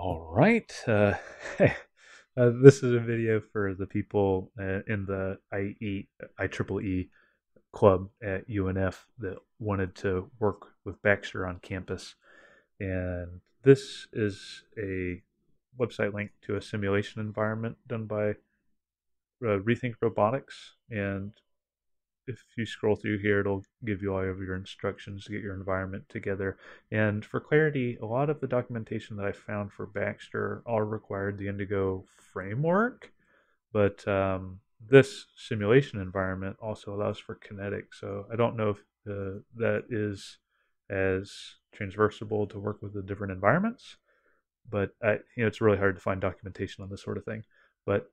All right. This is a video for the people in the IEEE club at UNF that wanted to work with Baxter on campus. And this is a website link to a simulation environment done by Rethink Robotics. And if you scroll through here, it'll give you all of your instructions to get your environment together. And for clarity, a lot of the documentation that I found for Baxter all required the Indigo framework, but this simulation environment also allows for kinetic. So I don't know if that is as transversable to work with the different environments, but it's really hard to find documentation on this sort of thing. But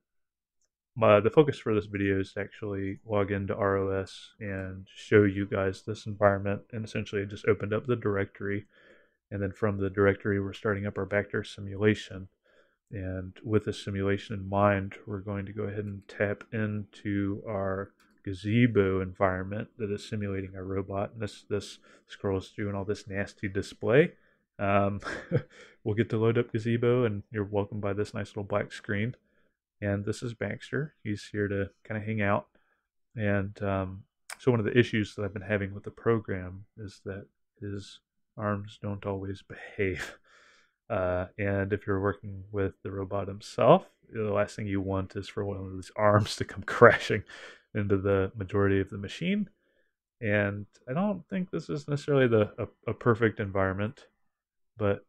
the focus for this video is to actually log into ROS and show you guys this environment, and essentially I just opened up the directory, and then from the directory we're starting up our Baxter simulation. And with this simulation in mind, we're going to go ahead and tap into our Gazebo environment that is simulating our robot, and this scrolls through and all this nasty display. We'll get to load up Gazebo, and you're welcomed by this nice little black screen. And this is Baxter. He's here to kind of hang out. And so one of the issues that I've been having with the program is that his arms don't always behave. And if you're working with the robot himself, the last thing you want is for one of these arms to come crashing into the majority of the machine. And I don't think this is necessarily a perfect environment, but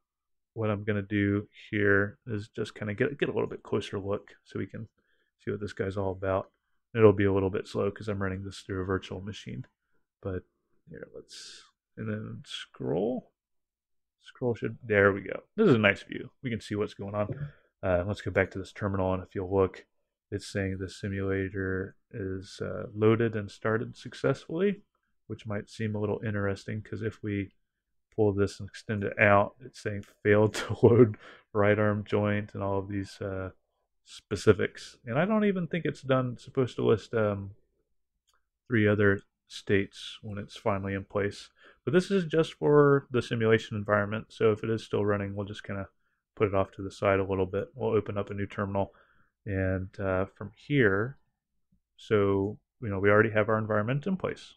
what I'm going to do here is just kind of get a little bit closer look so we can see what this guy's all about. It'll be a little bit slow because I'm running this through a virtual machine. But here, and then scroll. Scroll should, there we go. This is a nice view. We can see what's going on. Let's go back to this terminal, and if you'll look, it's saying the simulator is loaded and started successfully, which might seem a little interesting because if we pull this and extend it out, it's saying failed to load right arm joint and all of these specifics. And I don't even think it's supposed to list 3 other states when it's finally in place. But this is just for the simulation environment, so if it is still running, we'll just kind of put it off to the side a little bit. We'll open up a new terminal, and from here, so we already have our environment in place.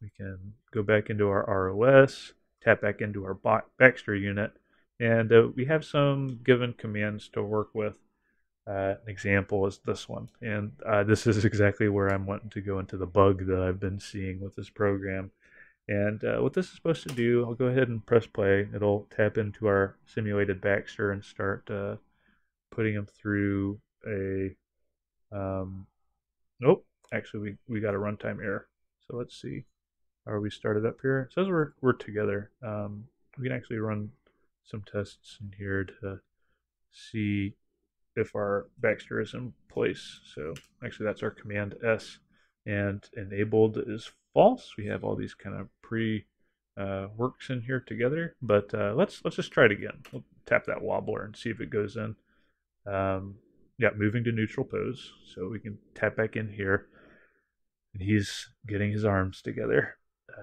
We can go back into our ROS, tap back into our Baxter unit, and we have some given commands to work with. An example is this one, and this is exactly where I'm wanting to go into the bug that I've been seeing with this program. And what this is supposed to do, I'll go ahead and press play. It'll tap into our simulated Baxter and start putting him through a... nope, actually we got a runtime error. So let's see. Are we started up here? It says we're together. We can actually run some tests in here to see if our Baxter is in place. So actually that's our command S, and enabled is false. We have all these kind of pre-works in here together, but let's just try it again. We'll tap that wobbler and see if it goes in. Yeah, moving to neutral pose. So we can tap back in here, and he's getting his arms together.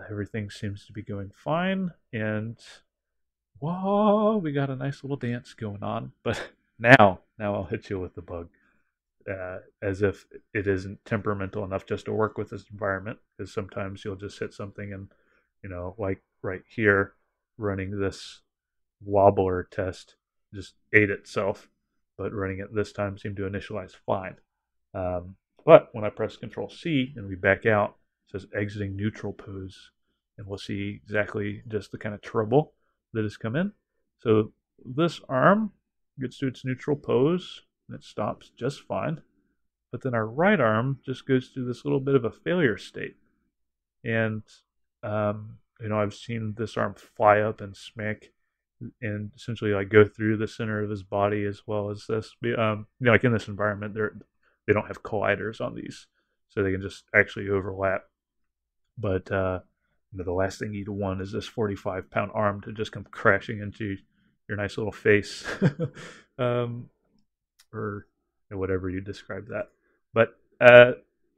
Everything seems to be going fine, and whoa, we got a nice little dance going on. But now I'll hit you with the bug, as if it isn't temperamental enough just to work with this environment, because sometimes you'll just hit something and, like right here, running this wobbler test just ate itself, but running it this time seemed to initialize fine. But when I press Control-C and we back out, it says exiting neutral pose, and we'll see exactly just the kind of trouble that has come in. So this arm gets to its neutral pose, and it stops just fine. But then our right arm just goes through this little bit of a failure state. And, I've seen this arm fly up and smack and essentially go through the center of his body as well as this. Like in this environment, they don't have colliders on these, so they can just actually overlap. But the last thing you'd want is this 45-pound arm to just come crashing into your nice little face, or whatever you describe that. But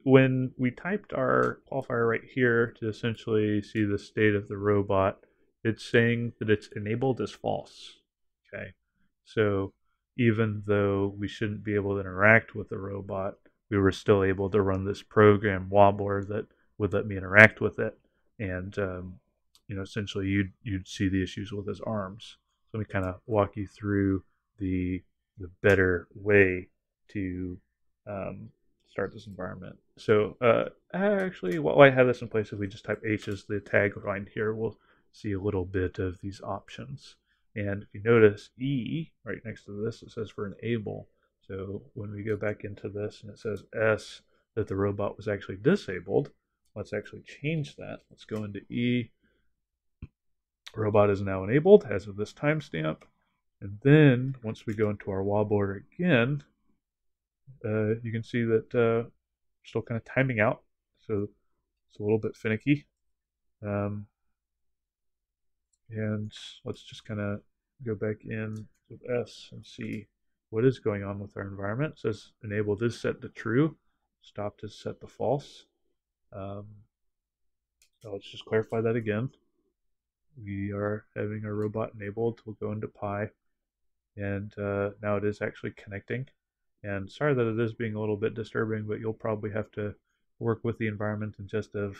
when we typed our qualifier right here to essentially see the state of the robot, it's saying that it's enabled as false. Okay, So even though we shouldn't be able to interact with the robot, we were still able to run this program, Wobbler, that would let me interact with it. And essentially you'd see the issues with his arms. So let me kind of walk you through the better way to start this environment. So actually, while I have this in place, if we just type H as the tagline here, we'll see a little bit of these options. And if you notice E right next to this, it says for enable. So when we go back into this and it says S that the robot was actually disabled, let's actually change that. Let's go into E. Robot is now enabled as of this timestamp. And then once we go into our wobbler again, you can see that we're still kind of timing out. So it's a little bit finicky. And let's just kind of go back in with S and see what is going on with our environment. It says enabled is set to true, stopped is set to false. So let's just clarify that again. We are having our robot enabled. We'll go into Pi, and now it is actually connecting. And sorry that it is being a little bit disturbing, but you'll probably have to work with the environment in just a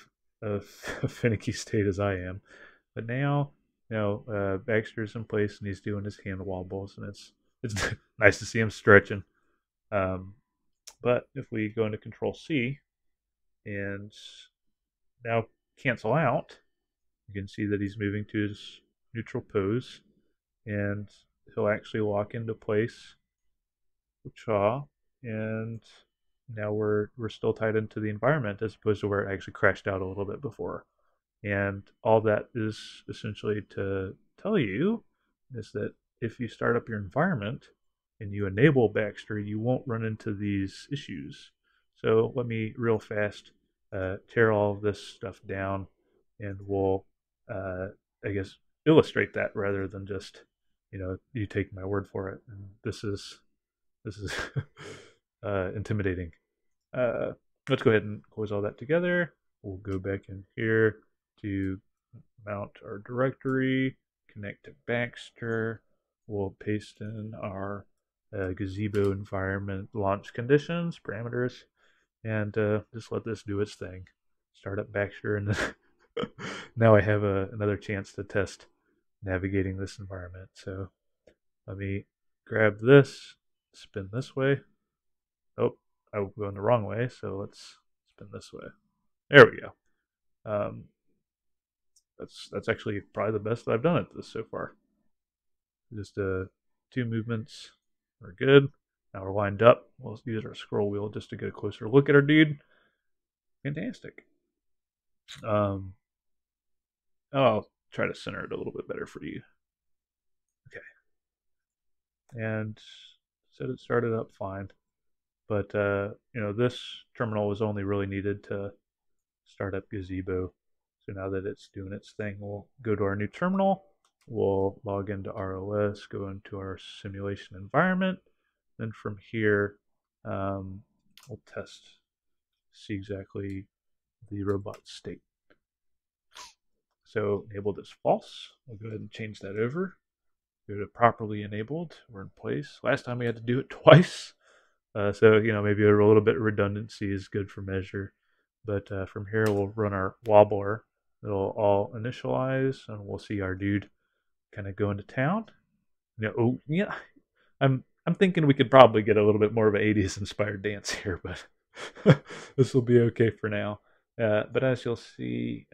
finicky state as I am. But now, Baxter's in place and he's doing his hand wobbles, and it's nice to see him stretching. But if we go into Control C and now cancel out, you can see that he's moving to his neutral pose, and he'll actually lock into place. And now we're still tied into the environment as opposed to where it actually crashed out a little bit before. And all that is essentially to tell you is that if you start up your environment and you enable Baxter, you won't run into these issues. So let me real fast tear all of this stuff down, and we'll I guess illustrate that rather than just you take my word for it. And this is intimidating. Let's go ahead and close all that together. We'll go back in here to mount our directory, connect to Baxter. We'll paste in our Gazebo environment launch conditions, parameters, and just let this do its thing. Start up Baxter, and now I have another chance to test navigating this environment. So let me grab this, spin this way. Oh, I'm going the wrong way, so let's spin this way. There we go. That's actually probably the best that I've done at this so far. Just two movements are good. Now we're lined up. We'll use our scroll wheel just to get a closer look at our dude. Fantastic. I'll try to center it a little bit better for you. Okay. And so it started up fine, but this terminal was only really needed to start up Gazebo. So now that it's doing its thing, we'll go to our new terminal. We'll log into ROS, go into our simulation environment. Then from here, we'll test, see exactly the robot state. So enabled is false. We'll go ahead and change that over. Go to properly enabled. We're in place. Last time we had to do it twice. So, maybe a little bit of redundancy is good for measure. But from here, we'll run our wobbler. It'll all initialize, and we'll see our dude kind of go into town. I'm thinking we could probably get a little bit more of an 80s inspired dance here, but this will be okay for now. But as you'll see,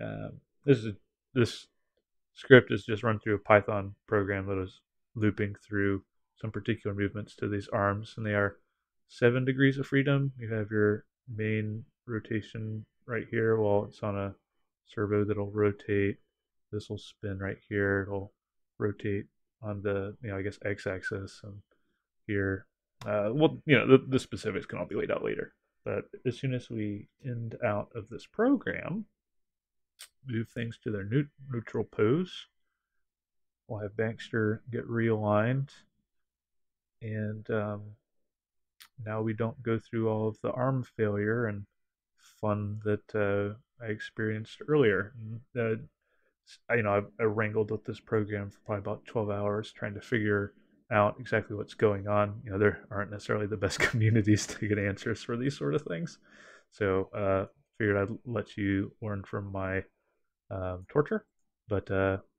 this script is just run through a Python program that is looping through some particular movements to these arms, and they are 7 degrees of freedom. You have your main rotation right here. Well, it's on a servo that'll rotate. This will spin right here. It'll rotate on the, x-axis, and here. The specifics can all be laid out later. But as soon as we end out of this program, move things to their neutral pose. We'll have Baxter get realigned. And now we don't go through all of the arm failure and fun that I experienced earlier. I wrangled with this program for probably about 12 hours trying to figure out exactly what's going on. You know, there aren't necessarily the best communities to get answers for these sort of things. So figured I'd let you learn from my torture. But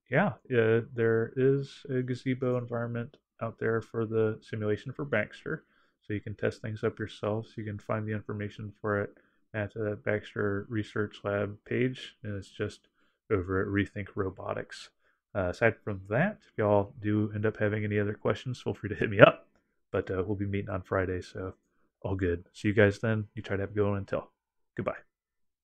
yeah, there is a Gazebo environment out there for the simulation for Baxter. So you can test things up yourselves. You can find the information for it at the Baxter Research Lab page, and it's just over at Rethink Robotics. Aside from that, if y'all do end up having any other questions, feel free to hit me up. But we'll be meeting on Friday, so all good. See you guys then. You try to have a good one until. Goodbye.